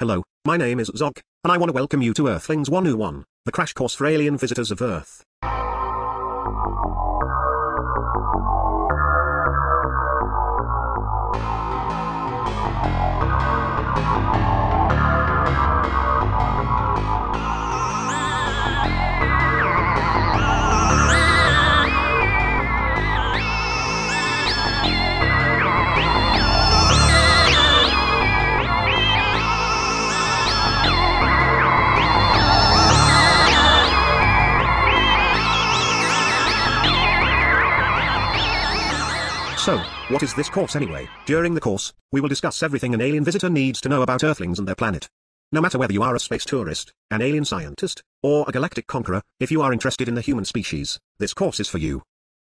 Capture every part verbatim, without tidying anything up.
Hello, my name is Zog, and I want to welcome you to Earthlings one oh one, the crash course for alien visitors of Earth. So, what is this course anyway? During the course, we will discuss everything an alien visitor needs to know about Earthlings and their planet. No matter whether you are a space tourist, an alien scientist, or a galactic conqueror, if you are interested in the human species, this course is for you.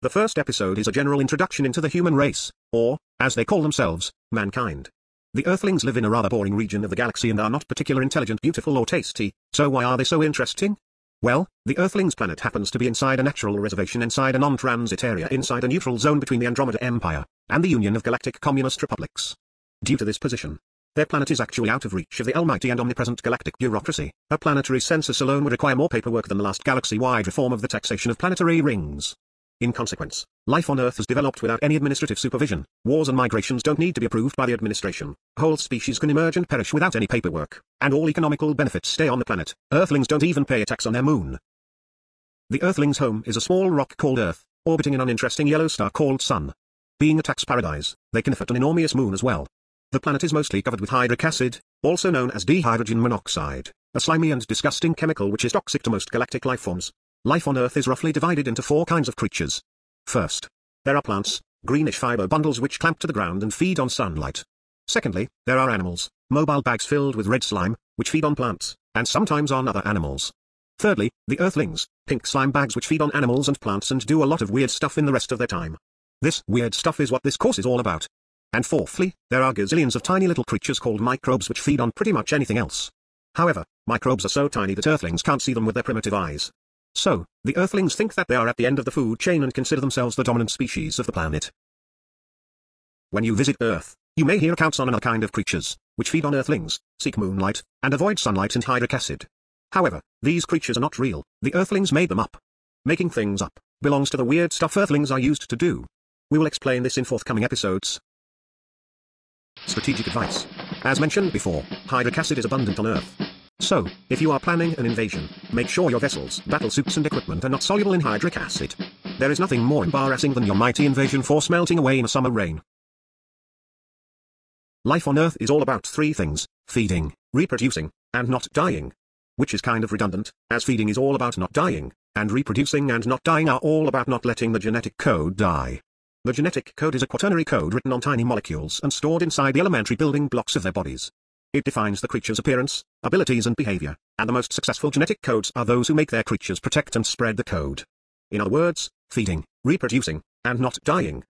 The first episode is a general introduction into the human race, or, as they call themselves, mankind. The Earthlings live in a rather boring region of the galaxy and are not particularly intelligent, beautiful, or tasty, so why are they so interesting? Well, the Earthlings planet happens to be inside a natural reservation, inside a non-transit area, inside a neutral zone between the Andromeda Empire and the Union of Galactic Communist Republics. Due to this position, their planet is actually out of reach of the almighty and omnipresent galactic bureaucracy. A planetary census alone would require more paperwork than the last galaxy-wide reform of the taxation of planetary rings. In consequence, life on Earth has developed without any administrative supervision. Wars and migrations don't need to be approved by the administration. Whole species can emerge and perish without any paperwork, and all economical benefits stay on the planet. Earthlings don't even pay a tax on their moon. The Earthlings' home is a small rock called Earth, orbiting an uninteresting yellow star called Sun. Being a tax paradise, they can afford an enormous moon as well. The planet is mostly covered with hydric acid, also known as dihydrogen monoxide, a slimy and disgusting chemical which is toxic to most galactic life forms. Life on Earth is roughly divided into four kinds of creatures. First, there are plants, greenish fiber bundles which clamp to the ground and feed on sunlight. Secondly, there are animals, mobile bags filled with red slime, which feed on plants, and sometimes on other animals. Thirdly, the Earthlings, pink slime bags which feed on animals and plants and do a lot of weird stuff in the rest of their time. This weird stuff is what this course is all about. And fourthly, there are gazillions of tiny little creatures called microbes which feed on pretty much anything else. However, microbes are so tiny that Earthlings can't see them with their primitive eyes. So, the Earthlings think that they are at the end of the food chain and consider themselves the dominant species of the planet. When you visit Earth, you may hear accounts on another kind of creatures, which feed on Earthlings, seek moonlight, and avoid sunlight and hydric acid. However, these creatures are not real. The Earthlings made them up. Making things up belongs to the weird stuff Earthlings are used to do. We will explain this in forthcoming episodes. Strategic advice. As mentioned before, hydric acid is abundant on Earth. So, if you are planning an invasion, make sure your vessels, battlesuits and equipment are not soluble in hydric acid. There is nothing more embarrassing than your mighty invasion force melting away in a summer rain. Life on Earth is all about three things: feeding, reproducing, and not dying. Which is kind of redundant, as feeding is all about not dying, and reproducing and not dying are all about not letting the genetic code die. The genetic code is a quaternary code written on tiny molecules and stored inside the elementary building blocks of their bodies. It defines the creature's appearance, abilities and behavior, and the most successful genetic codes are those who make their creatures protect and spread the code. In other words, feeding, reproducing, and not dying.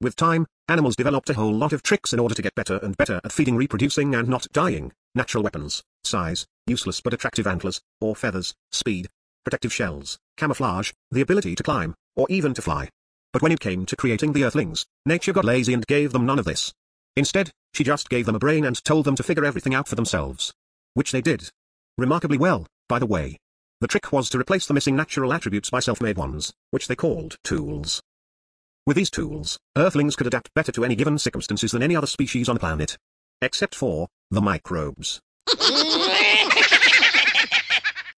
With time, animals developed a whole lot of tricks in order to get better and better at feeding, reproducing, and not dying: natural weapons, size, useless but attractive antlers, or feathers, speed, protective shells, camouflage, the ability to climb, or even to fly. But when it came to creating the Earthlings, nature got lazy and gave them none of this. Instead, she just gave them a brain and told them to figure everything out for themselves. Which they did. Remarkably well, by the way. The trick was to replace the missing natural attributes by self-made ones, which they called tools. With these tools, Earthlings could adapt better to any given circumstances than any other species on the planet. Except for the microbes.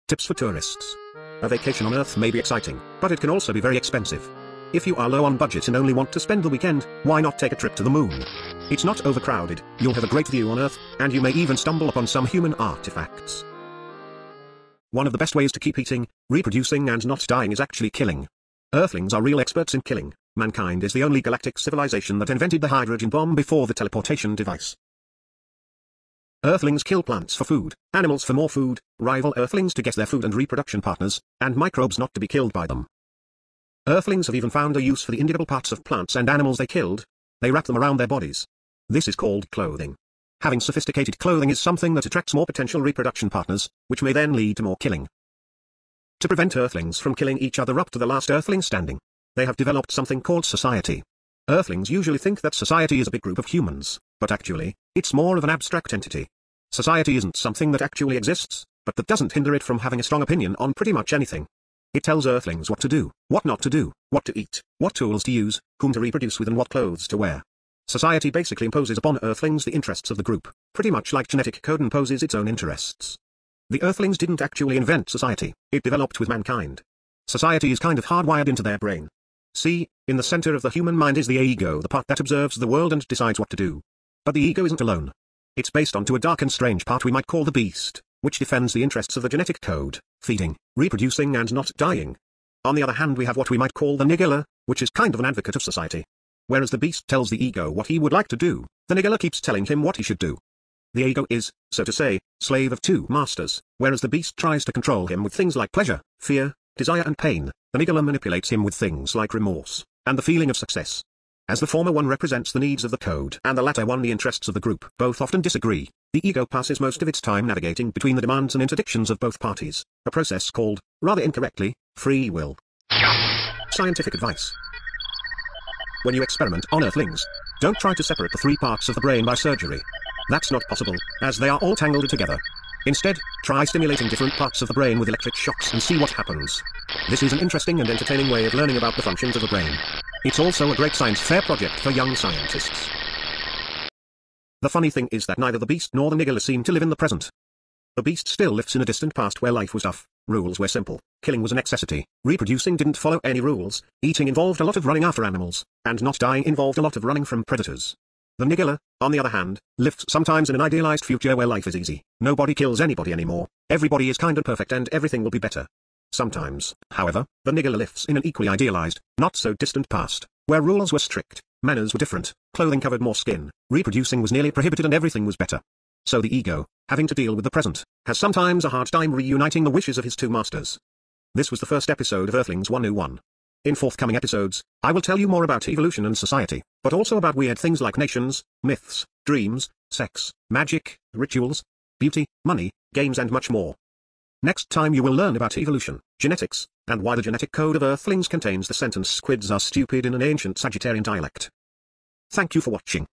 Tips for tourists. A vacation on Earth may be exciting, but it can also be very expensive. If you are low on budget and only want to spend the weekend, why not take a trip to the moon? It's not overcrowded, you'll have a great view on Earth, and you may even stumble upon some human artifacts. One of the best ways to keep eating, reproducing and not dying is actually killing. Earthlings are real experts in killing. Mankind is the only galactic civilization that invented the hydrogen bomb before the teleportation device. Earthlings kill plants for food, animals for more food, rival Earthlings to get their food and reproduction partners, and microbes not to be killed by them. Earthlings have even found a use for the individual parts of plants and animals they killed. They wrap them around their bodies. This is called clothing. Having sophisticated clothing is something that attracts more potential reproduction partners, which may then lead to more killing. To prevent Earthlings from killing each other up to the last Earthling standing, they have developed something called society. Earthlings usually think that society is a big group of humans, but actually, It's more of an abstract entity. Society isn't something that actually exists, but that doesn't hinder it from having a strong opinion on pretty much anything. It tells Earthlings what to do, what not to do, what to eat, what tools to use, whom to reproduce with and what clothes to wear. Society basically imposes upon Earthlings the interests of the group, pretty much like genetic code imposes its own interests. The Earthlings didn't actually invent society, it developed with mankind. Society is kind of hardwired into their brain. See, in the center of the human mind is the ego, the part that observes the world and decides what to do. But the ego isn't alone. It's based onto a dark and strange part we might call the beast, which defends the interests of the genetic code, feeding, reproducing and not dying. On the other hand, we have what we might call the nigger, which is kind of an advocate of society. Whereas the beast tells the ego what he would like to do, the nigger keeps telling him what he should do. The ego is, so to say, slave of two masters, whereas the beast tries to control him with things like pleasure, fear, desire and pain. The nigger manipulates him with things like remorse, and the feeling of success. As the former one represents the needs of the code and the latter one the interests of the group, both often disagree. The ego passes most of its time navigating between the demands and interdictions of both parties, a process called, rather incorrectly, free will. Scientific advice. When you experiment on Earthlings, don't try to separate the three parts of the brain by surgery. That's not possible, as they are all tangled together. Instead, try stimulating different parts of the brain with electric shocks and see what happens. This is an interesting and entertaining way of learning about the functions of the brain. It's also a great science fair project for young scientists. The funny thing is that neither the beast nor the nigger seem to live in the present. The beast still lives in a distant past where life was tough, rules were simple, killing was a necessity, reproducing didn't follow any rules, eating involved a lot of running after animals, and not dying involved a lot of running from predators. The nigger, on the other hand, lives sometimes in an idealized future where life is easy, nobody kills anybody anymore, everybody is kind and perfect and everything will be better. Sometimes, however, the nigger lives in an equally idealized, not so distant past, where rules were strict, manners were different, clothing covered more skin, reproducing was nearly prohibited and everything was better. So the ego, having to deal with the present, has sometimes a hard time reuniting the wishes of his two masters. This was the first episode of Earthlings one oh one. In forthcoming episodes, I will tell you more about evolution and society, but also about weird things like nations, myths, dreams, sex, magic, rituals, beauty, money, games and much more. Next time you will learn about evolution, genetics, and why the genetic code of Earthlings contains the sentence "squids are stupid" in an ancient Sagittarian dialect. Thank you for watching.